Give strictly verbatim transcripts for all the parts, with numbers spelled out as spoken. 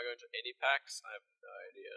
I going to any packs? I have no idea.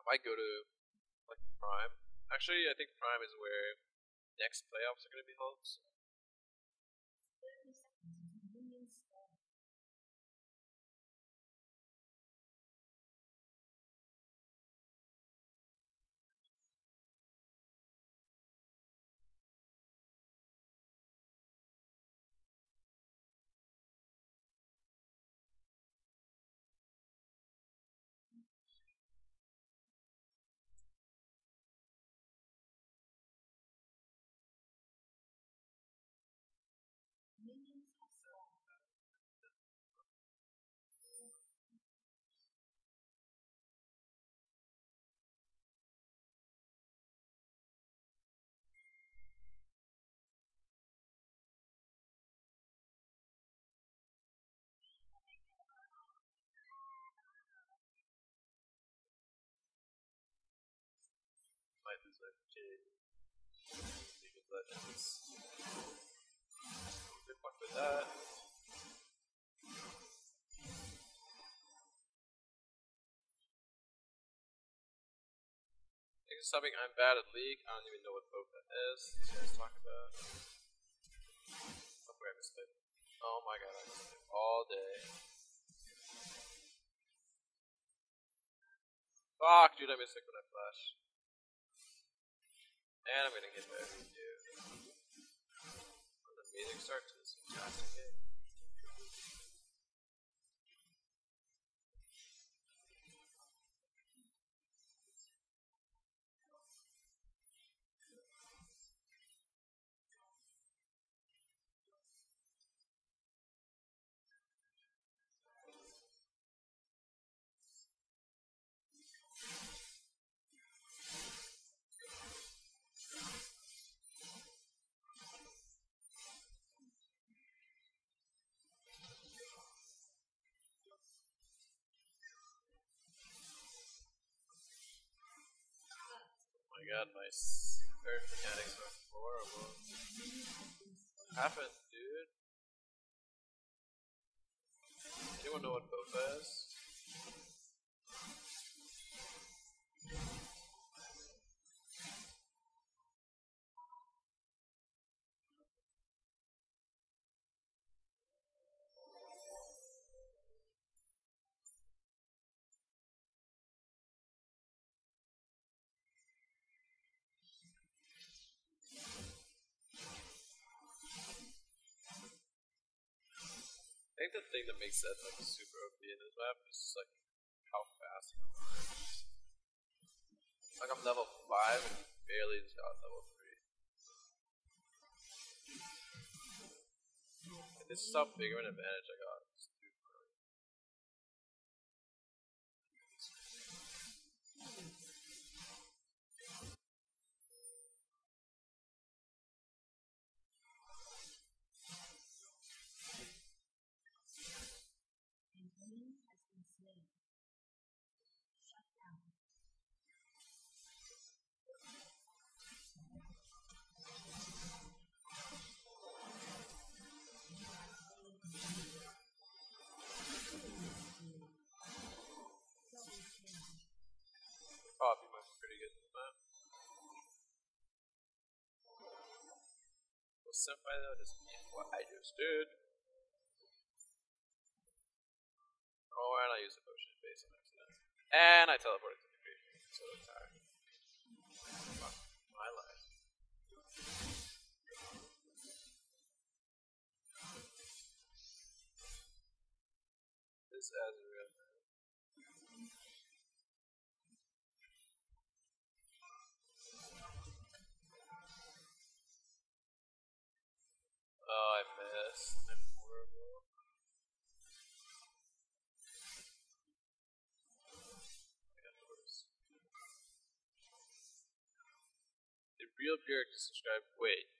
I might go to like Prime. Actually, I think Prime is where next playoffs are going to be held. So. Might lose my League of Legends. Good luck with that. Thanks for subbing. I'm bad at League. I don't even know what Boba is. This guy's talking about. Oh, wait, I missed it. Oh my god, I missed it all day. Fuck, dude, I missed it when I flash. And I'm gonna get there too. When the music starts, it's fantastic. Hit. Oh my god, my third mechanics are horrible. What happened, dude? Anyone know what Boba is? I think the thing that makes that like super O P in this map is just like how fast it runs. Like I'm level five and barely got level three. And this is how big of an advantage I got. It's super. Probably must be pretty good in the map. Well, Senpai though doesn't mean what I just did. Oh, and I used a potion base on accident. And I teleported to the creature, so tired. Fuck my life. This Azura. Oh, I missed. I'm horrible. The real Bjerg to subscribe. Wait.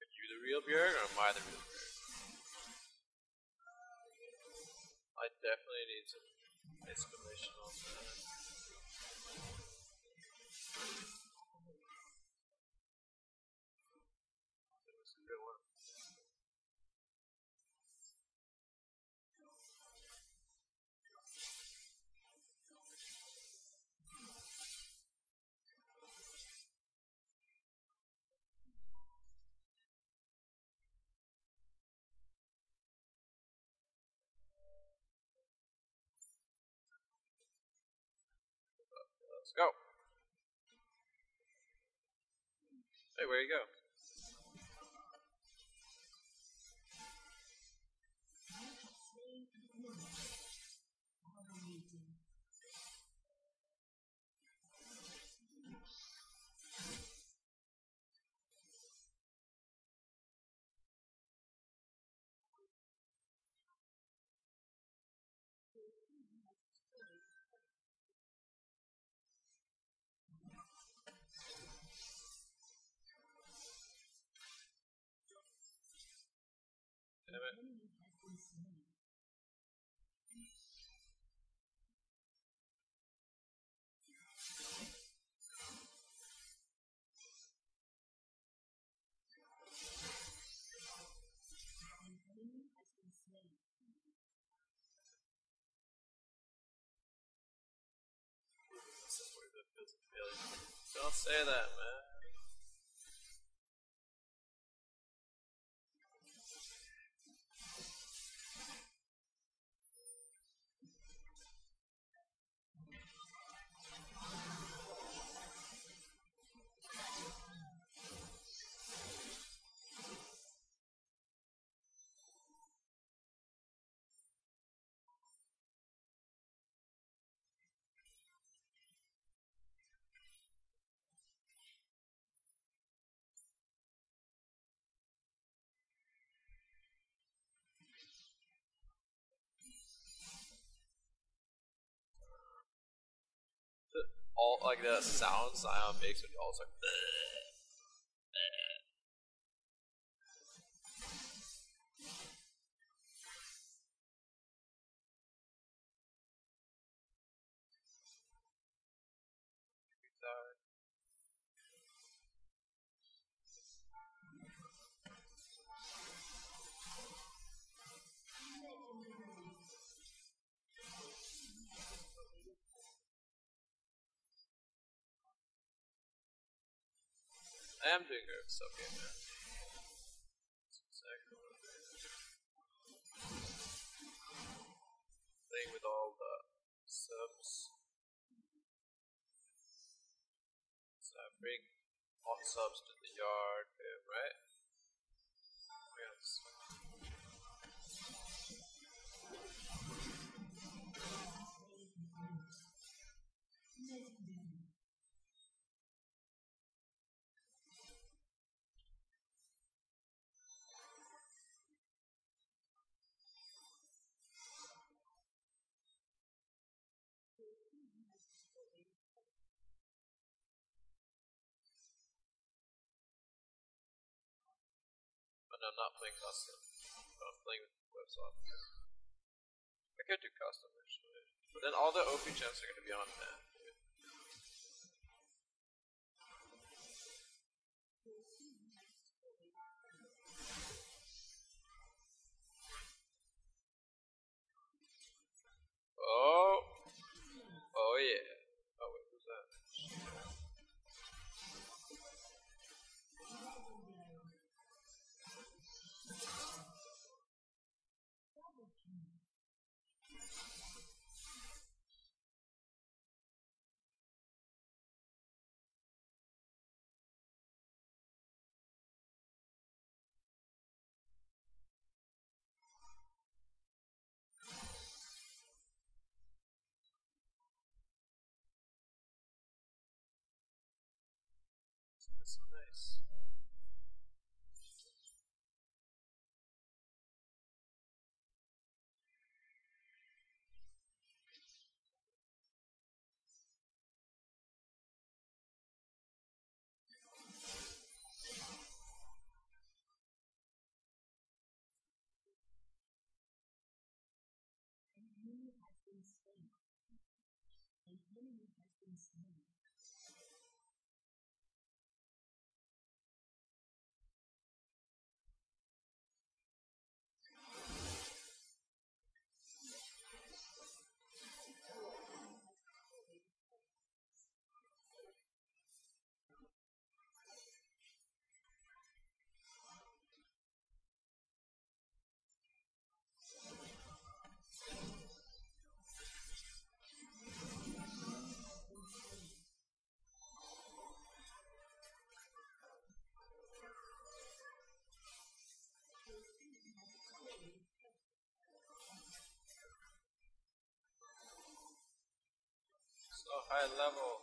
Are you the real Bjerg or am I the real Bjerg? I definitely need some exclamation on that. Good one. Let's go. Hey, where you go? Damn it. This is where that feels appealing. Don't say that, man. All like the sound Zion makes when you all start. I am doing good stuff here, man. Playing with all the subs. So I bring all the subs to the yard, right? Yes. No, I'm not playing custom, but I'm playing with web software. I could do custom actually, but then all the O P gems are going to be on that. Oh! Oh yeah. Oh wait, who's that? That's so nice. An enemy has been slain. An enemy has been slain. Thank you. high level.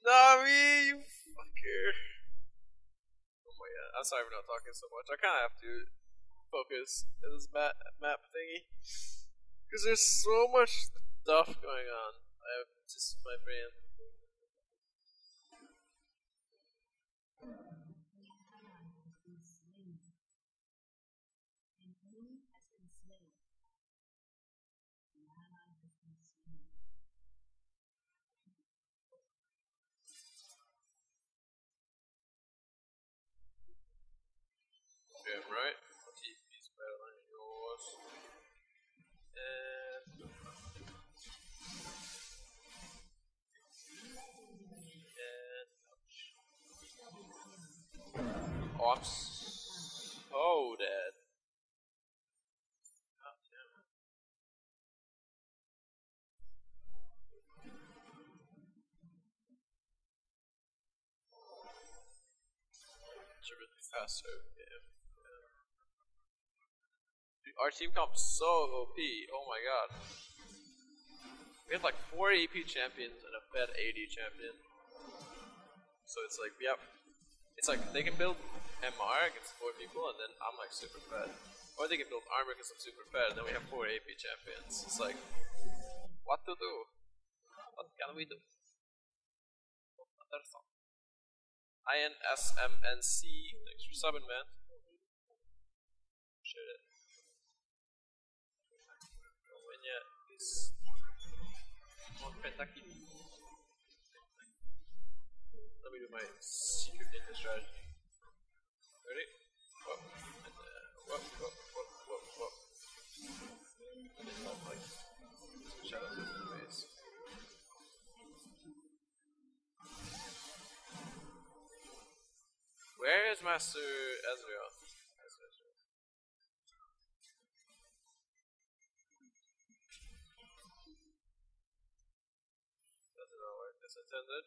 Nami, you fucker. Oh my god, I'm sorry for not talking so much. I kind of have to focus on this map, map thingy. Because there's so much stuff going on. I have just my brain. Damn right. T P's better than yours. And and ouch. Oh, I'm so dead. God damn it. It's a really fast over here. Our team comp's so O P, oh my god. We have like four A P champions and a fed A D champion. So it's like, yep. It's like they can build M R against four people and then I'm like super fed. Or they can build armor because I'm super fed and then we have four A P champions. It's like, what to do? What can we do? I N S M N C, thanks for subbing, man. Shit it. Yeah, this one Pentaki. Let me do my secret ninja strategy. Ready? Whoop, and uh, whoop, whoop, whoop, whoop, whoop. And then I'll like shadows over the base. Where is Master Ezreal? Intended.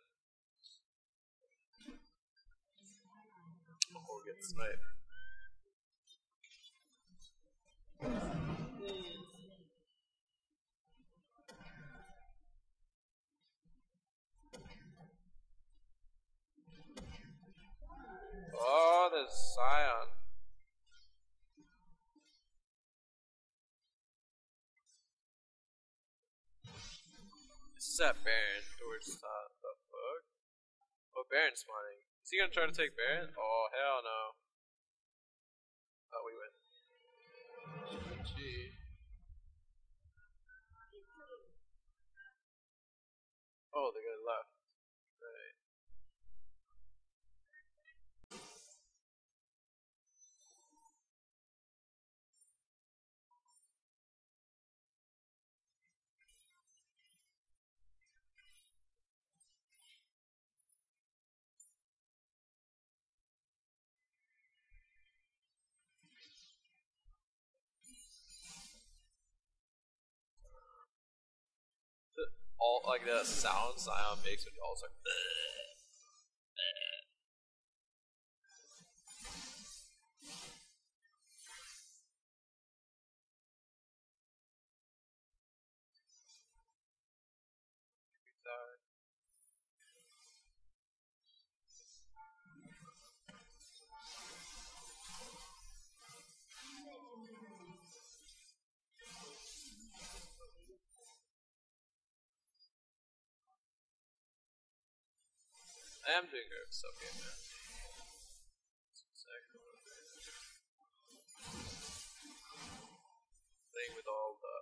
Oh, get sniped. Oh, there's Scion. Set Baron towards uh, the fuck? Oh, Baron's spawning. Is he gonna try to take Baron? Oh, hell no. Oh, we win. G G. Oh, they got left. Right. All, like the sound Scion makes it also like I am doing herbs, okay, man. Playing with all the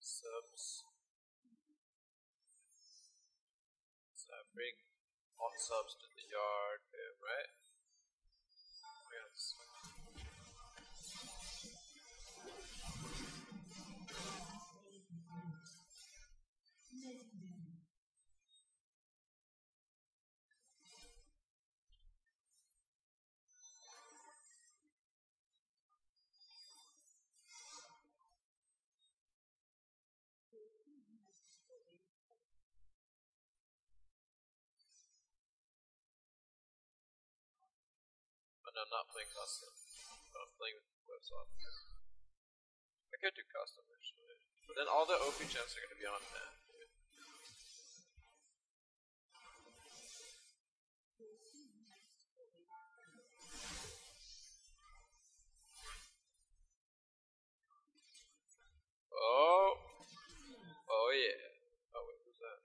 subs. bring all subs to the yard, right? Yes. No, I'm not playing custom. I'm playing with WebSoft. I could do custom actually. But then all the O P gems are going to be on that. Oh! Oh yeah. Oh wait, who's that?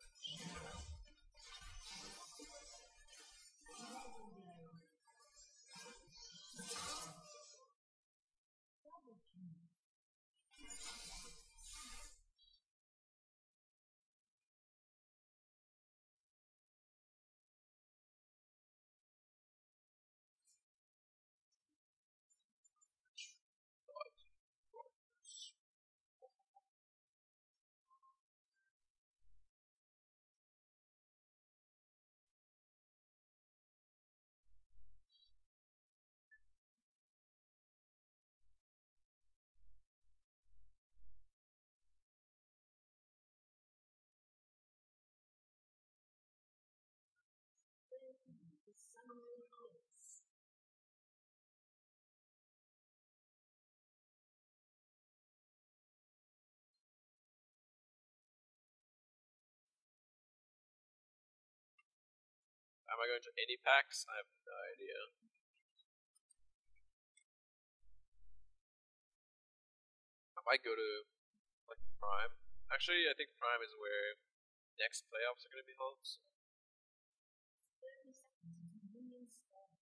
Some Am I going to any packs? I have no idea. I might go to like Prime. Actually, I think Prime is where next playoffs are going to be held. So. Minions have spawned.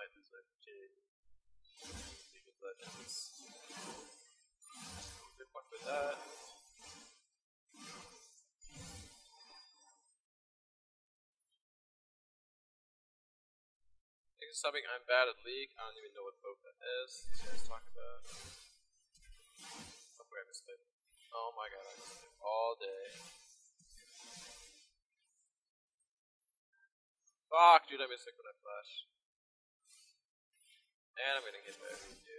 I deserve to take a look. Good luck with that. This is something I'm bad at League. I don't even know what Boba is. Let's talk about. Somewhere I missed it. Oh my god, I missed it all day. Fuck, dude, I missed it when I flash. And I'm gonna get there with you.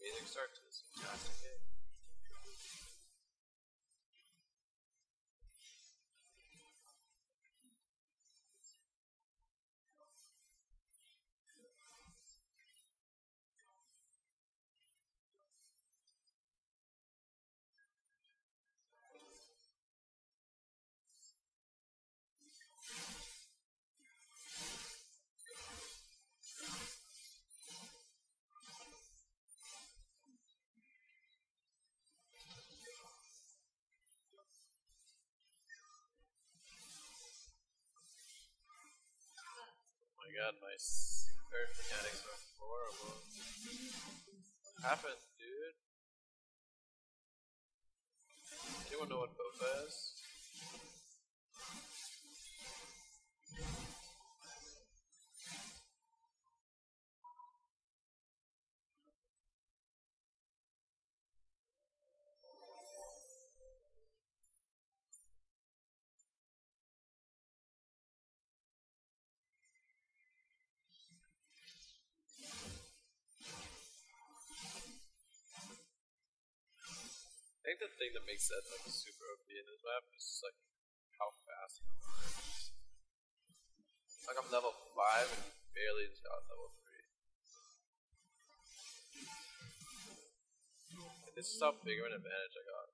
Music starts to this fantastic game. Oh my god, my third mechanics are horrible. What happened, dude? Anyone know what Boba is? You think the thing that makes that like super O P in this map is just like how fast you can run. Like I'm level five and barely just got level three. And this is how big of an advantage I got.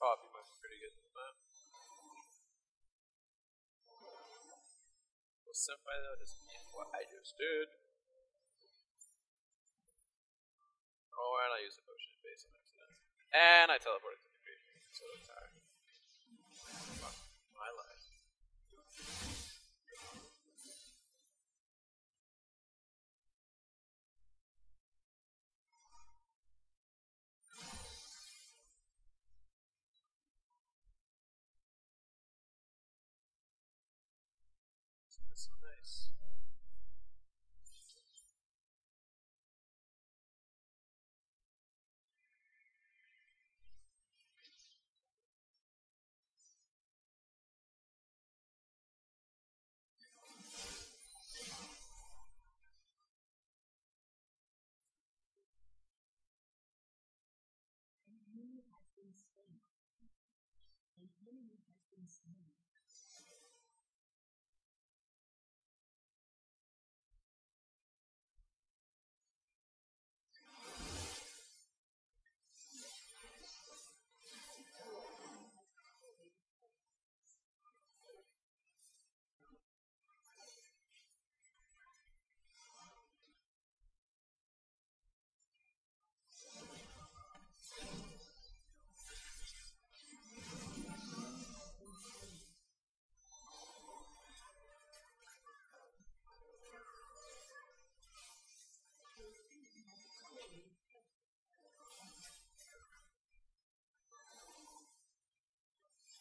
Oh, he must be pretty good in the map. Well, senpai though doesn't mean what I just did. Oh, and I used a potion of base on accident. And I teleported to the creek, so that's hard. Fuck my life. That's so nice. An enemy has been slain. An enemy has been slain.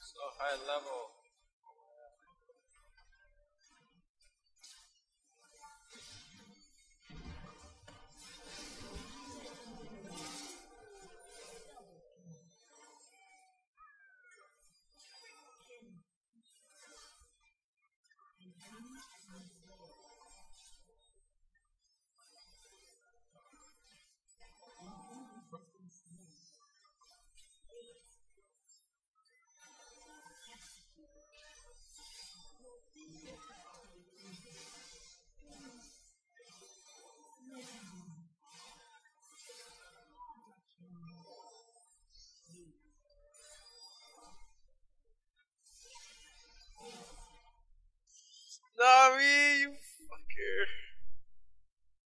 So high level. Nami, you fucker.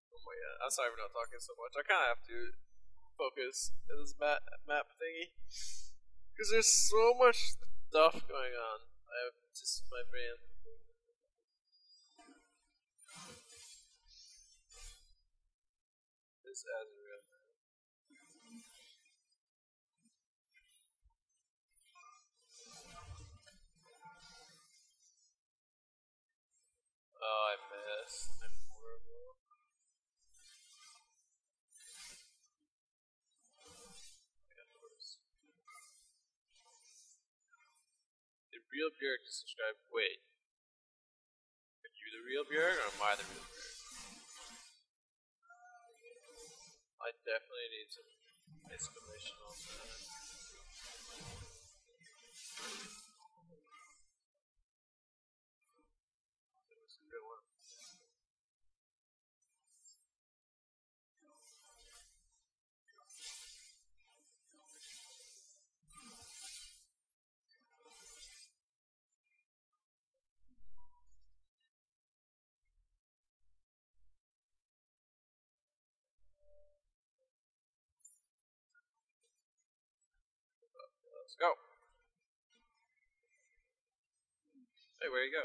Oh my god, I'm sorry for not talking so much. I kinda have to focus on this map, map thingy. Because there's so much stuff going on. I have just my brain. This Azrael. Oh, I missed. I'm horrible. The real Bjerg is subscribed. Wait. Are you the real Bjerg or am I the real Bjerg? I definitely need some explanation on that. Let's go. Hey, where you go?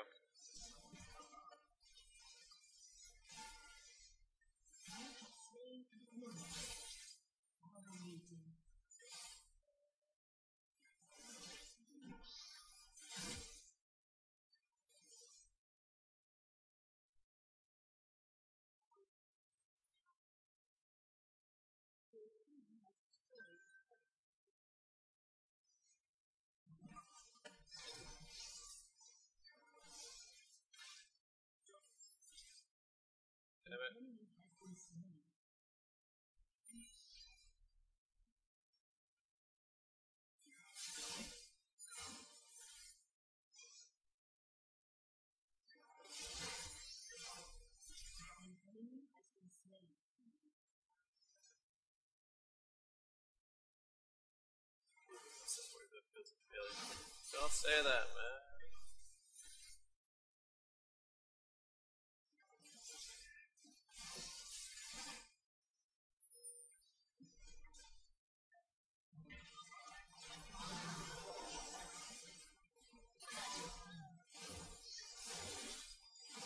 Don't say that, man.